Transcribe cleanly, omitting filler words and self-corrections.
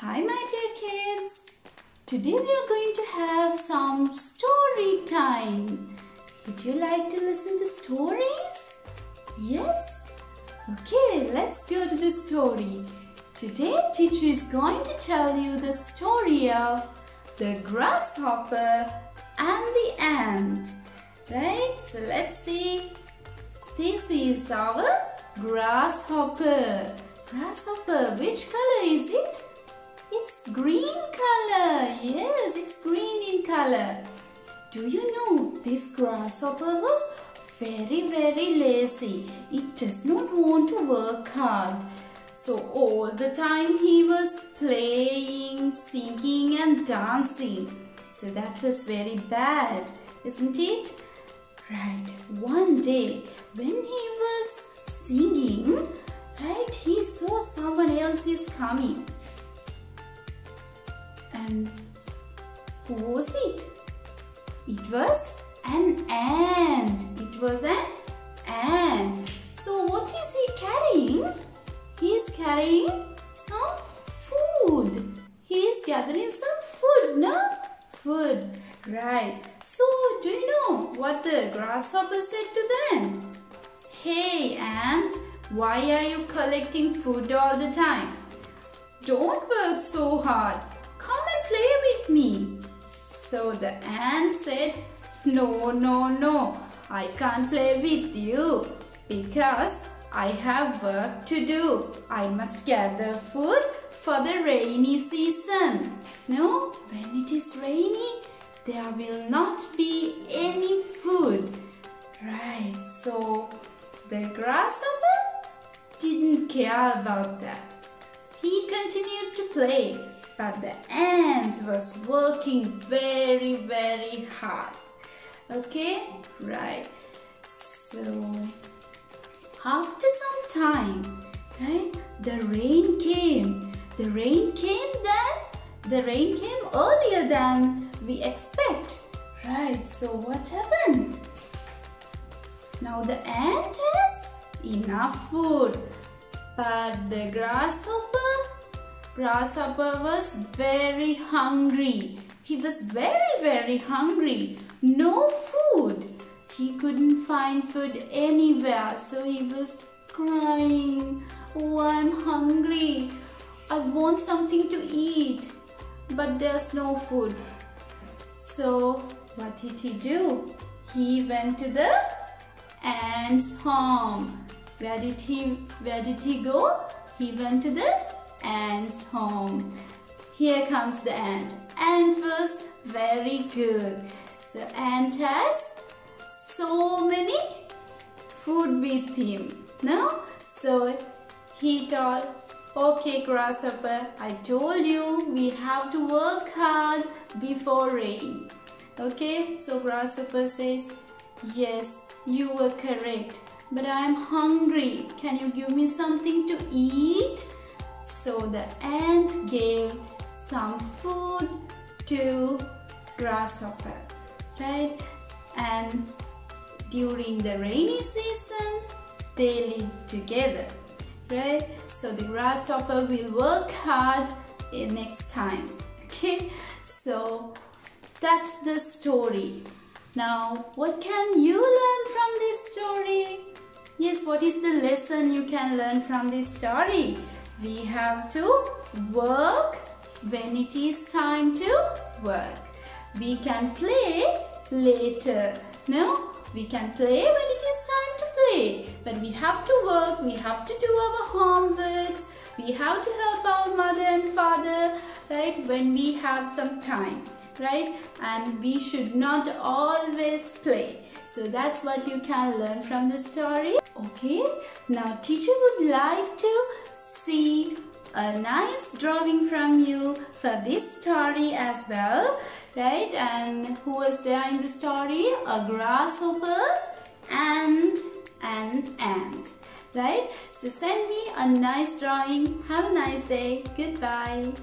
Hi my dear kids, today we are going to have some story time. Would you like to listen to stories? Yes? Okay, let's go to the story. Today teacher is going to tell you the story of the grasshopper and the ant. Right, so let's see. This is our grasshopper. Grasshopper, which color is it? It's green color. Yes, it's green in color. Do you know this grasshopper was very lazy. It does not want to work hard. So all the time he was playing, singing and dancing. So that was very bad, isn't it? Right, one day when he was singing, right, he saw someone else is coming. And who was it? It was an ant. It was an ant. So what is he carrying? He is carrying some food. He is gathering some food, no? Food. Right. So do you know what the grasshopper said to the ant? Hey ant, why are you collecting food all the time? Don't work so hard. Come and play with me. So the ant said, No, I can't play with you because I have work to do. I must gather food for the rainy season. No, when it is rainy, there will not be any food. Right, so the grasshopper didn't care about that. He continued to play. But the ant was working very hard. Okay, right. So after some time, right, the rain came. The rain came earlier than we expect. Right, so what happened? Now the ant has enough food, but the grasshopper was very hungry. He was very hungry. No food. He couldn't find food anywhere. So he was crying. Oh, I'm hungry. I want something to eat. But there's no food. So what did he do? He went to the ant's home. Where did he go? He went to the ant's home. Here comes the ant. Ant was very good. So ant has so many food with him. No? So he told, okay grasshopper, I told you we have to work hard before rain. Okay? So grasshopper says, yes, you were correct. But I'm hungry. Can you give me something to eat? So the ant gave some food to grasshopper, right? And during the rainy season, they live together, right? So the grasshopper will work hard next time, okay? So that's the story. Now, what can you learn from this story? Yes, what is the lesson you can learn from this story? We have to work when it is time to work. We can play later. No, we can play when it is time to play. But we have to work, we have to do our homeworks, we have to help our mother and father, right, when we have some time, right? And we should not always play. So that's what you can learn from the story. Okay, now teacher would like to see a nice drawing from you for this story as well, right? And who was there in the story? A grasshopper and an ant, right? So send me a nice drawing. Have a nice day. Goodbye.